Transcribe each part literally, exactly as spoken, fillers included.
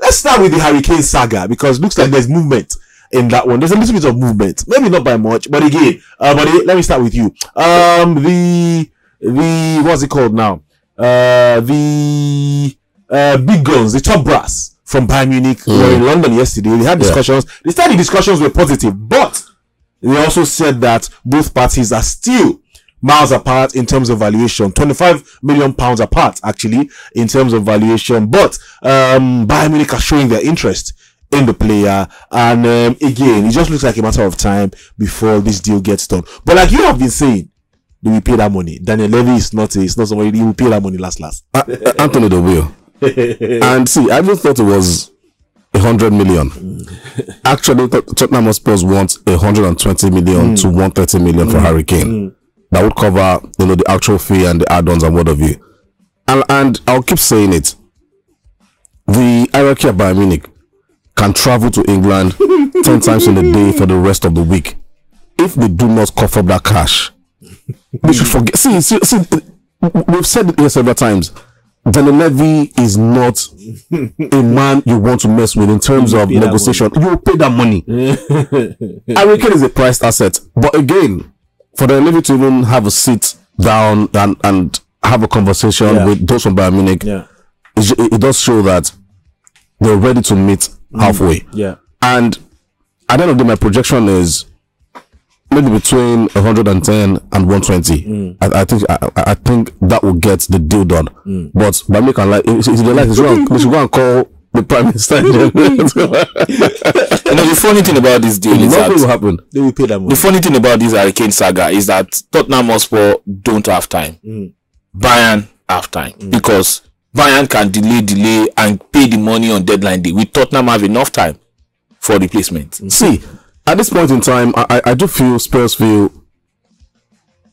Let's start with the Harry Kane saga, because it looks like there's movement in that one. There's a little bit of movement, maybe not by much, but again, uh, but let me start with you. Um, the the what's it called now? Uh, the uh, big guns, the top brass from Bayern Munich mm. were in London yesterday. They had discussions. Yeah. They said the discussions were positive, but they also said that both parties are still miles apart in terms of valuation, twenty-five million pounds apart actually in terms of valuation. But um, Bayern Munich are showing their interest in the player, and um, again, it just looks like a matter of time before this deal gets done. But like you have been saying, do we pay that money? Daniel Levy is not a, it's not somebody who will pay that money last last. Uh, uh, Anthony de Will. And see, I even thought it was a hundred million. Mm. Actually, Tottenham Hotspur wants a hundred and twenty million mm. to one thirty million mm. for Harry Kane. Mm. That would cover, you know, the actual fee and the add-ons and what have you. And and I'll keep saying it. The hierarchy of Bayern Munich can travel to England ten times in a day for the rest of the week. If they do not cough up that cash, we should forget. See, see, see we've said it here several times. Daniel Levy is not a man you want to mess with in terms of negotiation. You will pay that money. Harry Kane is a priced asset. But again, for the Levy to even have a sit down and, and have a conversation yeah. with those from Bayern Munich, yeah. it, it does show that they're ready to meet halfway. Mm, yeah. And at the end of the day, my projection is maybe between one hundred ten and one hundred twenty. Mm. I, I think I, I think that will get the deal done. Mm. But Bayern can like if they like it's wrong, we should go and call the Prime Minister. And the funny thing about this deal is that will happen. They will pay that money. The funny thing about this Harry Kane saga is that Tottenham Hotspur don't have time. Mm. Bayern have time mm. because Bayern can delay, delay, and pay the money on deadline day. We Tottenham have enough time for replacement. Mm. See, at this point in time, I, I do feel Spurs feel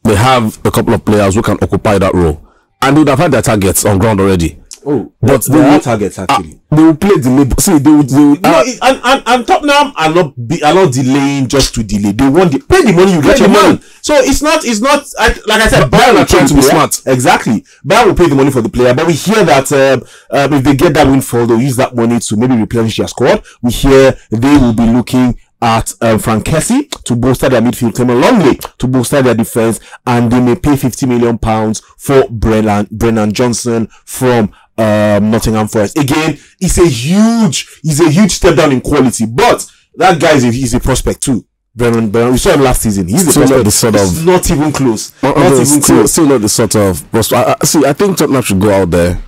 they have a couple of players who can occupy that role, and they would have had their targets on ground already. Oh, but they are targets actually. Uh, they will play delay. See, they would. They will, uh, no, and and and Tottenham are not be, are not delaying just to delay. They want the pay the money. You get your money. money. So it's not it's not I, like I said. Bayern are trying to be smart. Exactly. Bayern will pay the money for the player. But we hear that um, um, if they get that windfall, they'll use that money to maybe replenish their squad. We hear they will be looking at um, Frank Kessy to bolster their midfield, Cameron Longley to bolster their defense, and they may pay fifty million pounds for Brennan Brennan Johnson from Um, Nottingham Forest. Again, it's a huge, it's a huge step down in quality, but that guy is a, he's a prospect too. Brennan, Brennan, we saw him last season. He's still not the sort of, it's not even close. Uh, not even still, close. Still not the sort of. I, I, see, I think Tottenham should go out there,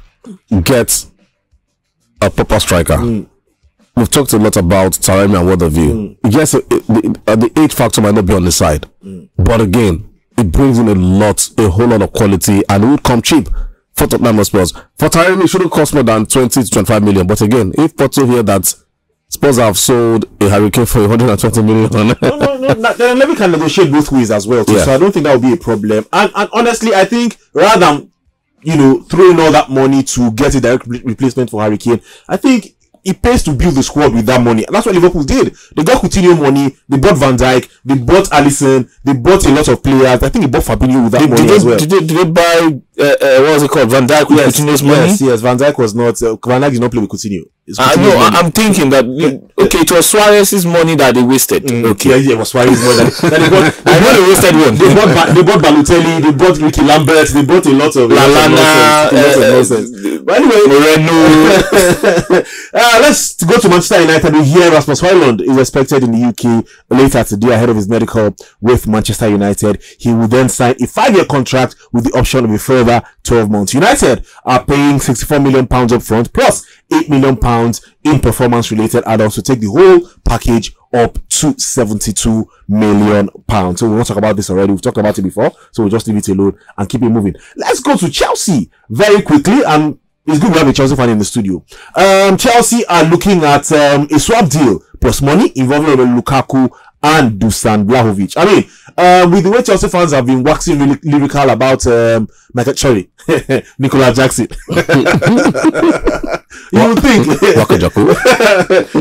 get a proper striker. Mm. We've talked a lot about Taremi and what have you. Mm. Yes, it, it, the, the age factor might not be on the side, mm. but again, it brings in a lot, a whole lot of quality, and it would come cheap. For Tottenham Spurs, for Taremi, it shouldn't cost more than twenty to twenty-five million. But again, if Porto hear that Spurs have sold a Harry Kane for one hundred twenty million, no, no, no, no. Then Levy can negotiate both ways as well. Too, yeah. So I don't think that would be a problem. And, and honestly, I think rather than you know throwing all that money to get a direct re replacement for Harry Kane, I think it pays to build the squad with that money. And that's what Liverpool did. They got Coutinho money. They bought Van Dijk. They bought Alisson. They bought a lot of players. I think they bought Fabinho with that did, money did they, as well. Did they, did they buy, uh, uh, what was it called? Van Dijk with yes, Coutinho's money? Yes, yes. Van Dijk was not, uh, Van Dijk did not play with Coutinho. I know. Uh, I'm thinking that, okay, it was Suarez's money that they wasted. Mm, okay. Yeah, yeah, it was Suarez's money. That they bought, I know they wasted one. They bought, they bought Balotelli. They bought Ricky Lambert. They bought a lot of Lallana. Uh, but anyway, Moreno. Uh, let's go to Manchester United. We hear Rasmus Hojlund is expected in the U K later today ahead of his medical with Manchester United. He will then sign a five-year contract with the option of a further twelve months. United are paying sixty-four million pounds up front plus eight million pounds in performance-related add-ons to take the whole package up to seventy-two million pounds. So we won't talk about this already. We've talked about it before, so we'll just leave it alone and keep it moving. Let's go to Chelsea very quickly, and it's good to have a Chelsea fan in the studio. Um, Chelsea are looking at um, a swap deal plus money involving Lukaku and Dusan Vlahovic. I mean, uh, with the way Chelsea fans have been waxing really lyrical about um, Michael, sorry, Nicolas Jackson. You would think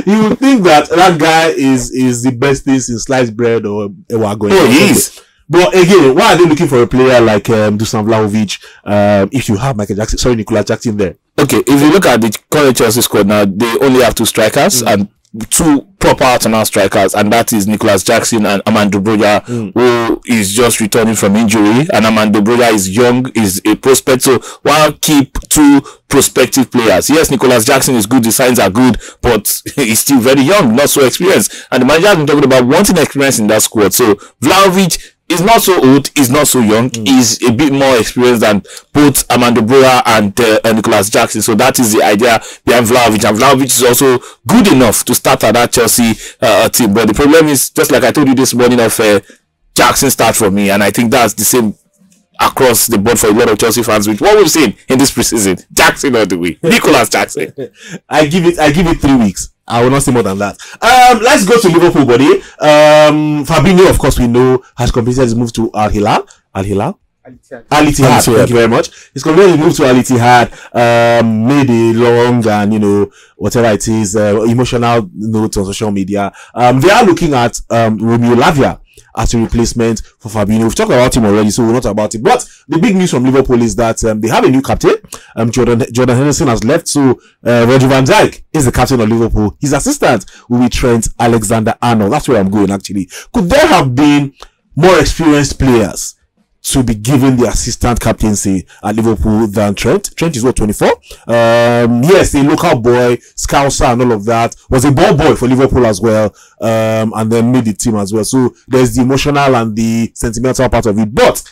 you would think that that guy is is the best thing since sliced bread or wagyu. Oh, he is. But again, why are they looking for a player like um, Dusan Vlahovic um, if you have Michael Jackson, sorry, Nicolas Jackson there? Okay, if you look at the current Chelsea squad now, they only have two strikers mm. and two proper out-and-out strikers, and that is Nicolas Jackson and Armando Broja, mm. who is just returning from injury. And Armando Broja is young, is a prospect. So why keep two prospective players? Yes, Nicolas Jackson is good, the signs are good, but he's still very young, not so experienced. And the manager has been talking about wanting experience in that squad. So Vlahovic is not so old, is not so young, mm. is a bit more experienced than both Armando Broja and uh, Nicolas Jackson. So that is the idea behind Vlahovic. And Vlahovic is also good enough to start at that Chelsea uh, team. But the problem is, just like I told you this morning, of uh, Jackson start for me. And I think that's the same across the board for a lot of Chelsea fans. Which, what we've seen in this preseason, Jackson all the way. Nicolas Jackson. I give it, I give it three weeks. I will not say more than that. Um, let's go to Liverpool, buddy. Um, Fabinho, of course, we know, has completed his move to Al Hilal. Al Hilal? Al Ittihad. Al Ittihad. Thank you very much. He's completed his move to Al Ittihad. Um, made a long and, you know, whatever it is, uh, emotional note on social media. Um, they are looking at um, Romeo Lavia as a replacement for Fabinho. We've talked about him already, so we'll not talk about it. But the big news from Liverpool is that um, they have a new captain. Um, Jordan Jordan Henderson has left, so uh, Virgil van Dijk is the captain of Liverpool. His assistant will be Trent Alexander-Arnold. That's where I'm going, actually. Could there have been more experienced players to be given the assistant captaincy at Liverpool than Trent? Trent is what, twenty-four? Um, yes, a local boy, Scouser and all of that. Was a ball boy for Liverpool as well. Um, and then made the team as well. So there's the emotional and the sentimental part of it. But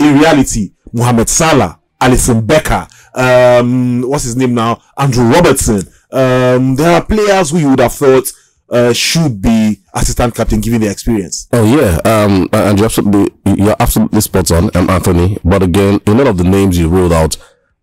in reality, Mohamed Salah, Alisson Becker, um, what's his name now? Andrew Robertson. Um, there are players who you would have thought Uh, should be assistant captain given the experience. Oh yeah, um, and you're absolutely, you're absolutely spot on, um, Anthony. But again, a lot of the names you rolled out,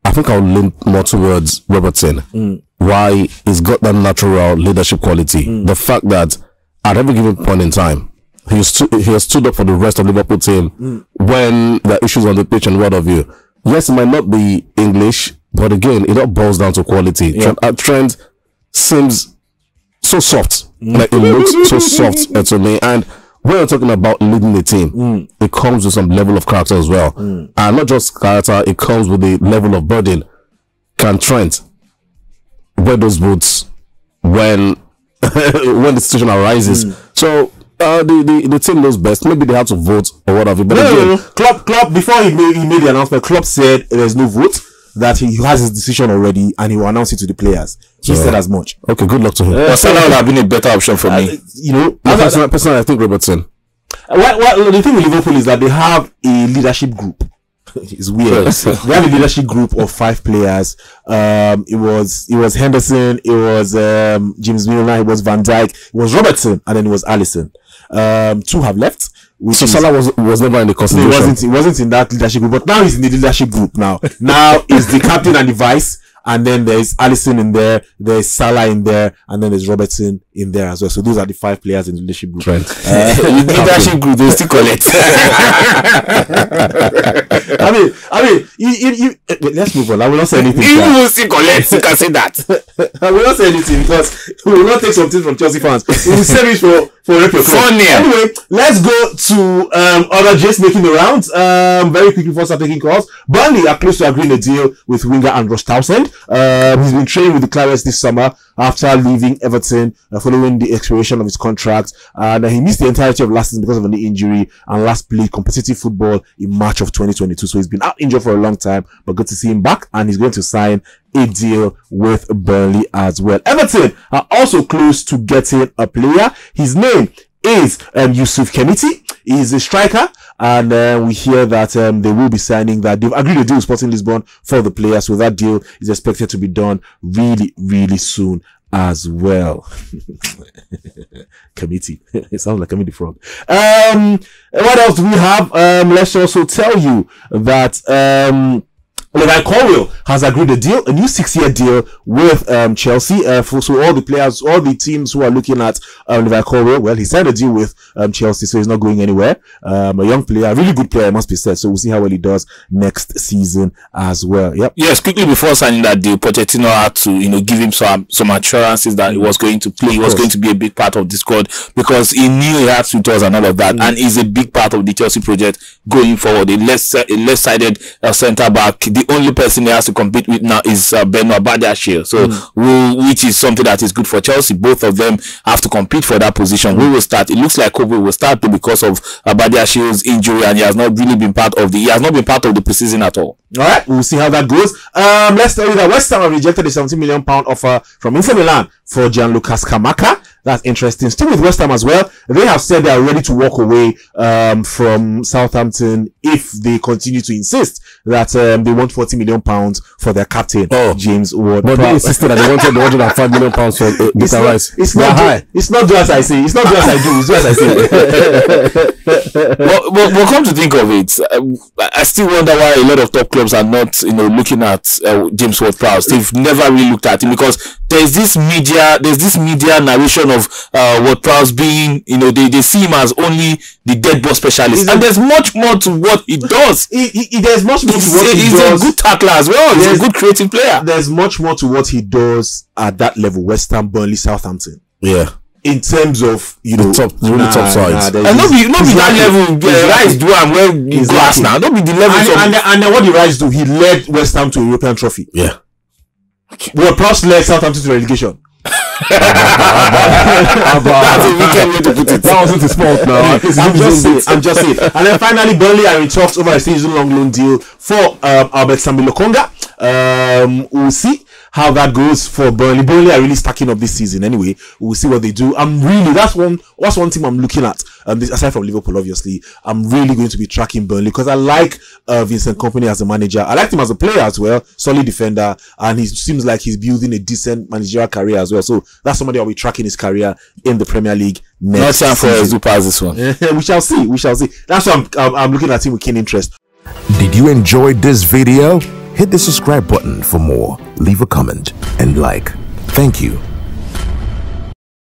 I think I'll lean more towards Robertson. Mm. Why? He's got that natural leadership quality. Mm. The fact that at every given point in time, he has stu he has stood up for the rest of the Liverpool team mm. when there are issues on the pitch and what of you. Yes, it might not be English, but again, it all boils down to quality. Yeah. Trent, Trent seems so soft. Like, it looks so soft uh, to me. And when we're talking about leading the team, mm. it comes with some level of character as well. Mm. And not just character, it comes with a level of burden. Can Trent wear those boots when when the situation arises? Mm. So uh, the, the the team knows best. Maybe they have to vote or whatever. But no, again, no, no. Klopp, Klopp, before he made, he made the announcement, Klopp said there's no vote, that he has his decision already and he will announce it to the players. He yeah. said as much. Okay, good luck to him. Uh, Salah would have been a better option for uh, me. You know, personally, person, I think Robertson. Uh, well, well, the thing with Liverpool is that they have a leadership group. It's weird. They have a leadership group of five players. Um, it was it was Henderson, it was um, James Milner, it was Van Dijk, it was Robertson, and then it was Alisson. Um, two have left. So is, Salah was was never in the constitution. He wasn't, he wasn't in that leadership group, but now he's in the leadership group now. Now is the captain and the vice, and then there's Alisson in there, there's Salah in there, and then there's Robertson in there as well. So those are the five players in the leadership group. Right. Uh, the leadership group, they still collect. I mean, I mean, you, you, you, let's move on. I will not say anything. You will still collect, you can say that. I will not say anything because we will not take something from Chelsea fans. We will save it for For anyway, let's go to um, other Jays making the rounds um, very quickly before start taking calls. Burnley are close to agreeing a deal with winger and Ross Townsend. Um, he's been training with the Clarets this summer after leaving Everton uh, following the expiration of his contract. And uh, he missed the entirety of last season because of a knee injury and last played competitive football in March of twenty twenty-two. So he's been out injured for a long time, but good to see him back, and he's going to sign a deal with Burnley as well. Everton are also close to getting a player. His name is um, Yusuf Kemiti. He's a striker, and uh, we hear that um, they will be signing that. They've agreed to deal with Sporting Lisbon for the player, so that deal is expected to be done really, really soon as well. Committee. It sounds like Committee Frog. Um, what else do we have? Um, let's also tell you that um, Levi Colwill has agreed a deal, a new six-year deal with um, Chelsea. Uh, for, so all the players, all the teams who are looking at um, Levi Colwill, well, he signed a deal with um, Chelsea, so he's not going anywhere. Um, a young player, a really good player, must be said. So we'll see how well he does next season as well. Yep. Yes, quickly before signing that deal, Pochettino had to, you know, give him some some assurances that he was going to play, he was going to be a big part of the squad because he knew he had suitors and all of that, mm. and he's a big part of the Chelsea project going forward. A left, a left-sided uh, centre back. the only person he has to compete with now is uh, Beno Badiashile. So, mm. which is something that is good for Chelsea. Both of them have to compete for that position. Mm. Who will start? It looks like Kobe will start too because of uh, Badiashile's injury, and he has not really been part of the. He has not been part of the preseason at all. All right, we'll see how that goes. Um, let's tell you that West Ham have rejected the seventy million pound offer from Inter Milan for Gianluca Scamacca. That's interesting. Still with West Ham as well, they have said they are ready to walk away um, from Southampton if they continue to insist that um, they want forty million pounds for their captain, oh. James Ward-Prowse. But they insisted that they wanted one hundred and five million pounds for uh, Mister Rice. It's not, high. It's not do as I say. It's not do as I do. It's do as I say. well, well, well, come to think of it, I, I still wonder why a lot of top clubs are not, you know, looking at uh, James Ward-Prowse. They've never really looked at him because there's this media, there's this media narration of uh, Ward-Prowse being, you know, they, they see him as only the dead ball specialist, and there's much more to what he does. He, he, he, there's much more to what he he's does. He's a good tackler as well. He's there's, a good creative player. There's much more to what he does at that level. West Ham, Burnley, Southampton. Yeah. In terms of, you know, the top, the really nah, top sides, nah, and not be, not be that level. Uh, Rice do and well glass now. Not be the level. And, of, and, and, and what did Rice do? He led West Ham to a European trophy. Yeah. Okay. Ward-Prowse led Southampton to relegation. That's a weekend way to put it. That wasn't his fault now. I'm just it. I'm just it. And then finally, Burnley are in talks over a season-long loan deal for um, Albert Sambi-Lokonga. Um, we'll see how that goes for Burnley. Burnley are really stacking up this season. Anyway, we'll see what they do. I'm really that's one. That's one team I'm looking at. Um, this, aside from Liverpool, obviously, I'm really going to be tracking Burnley because I like uh, Vincent Kompany as a manager. I like him as a player as well, solid defender, and he seems like he's building a decent managerial career as well. So that's somebody I'll be tracking his career in the Premier League next. Not for Zupas this one. We shall see. We shall see. That's why I'm, I'm, I'm looking at him with keen interest. Did you enjoy this video? Hit the subscribe button for more, leave a comment, and like. Thank you.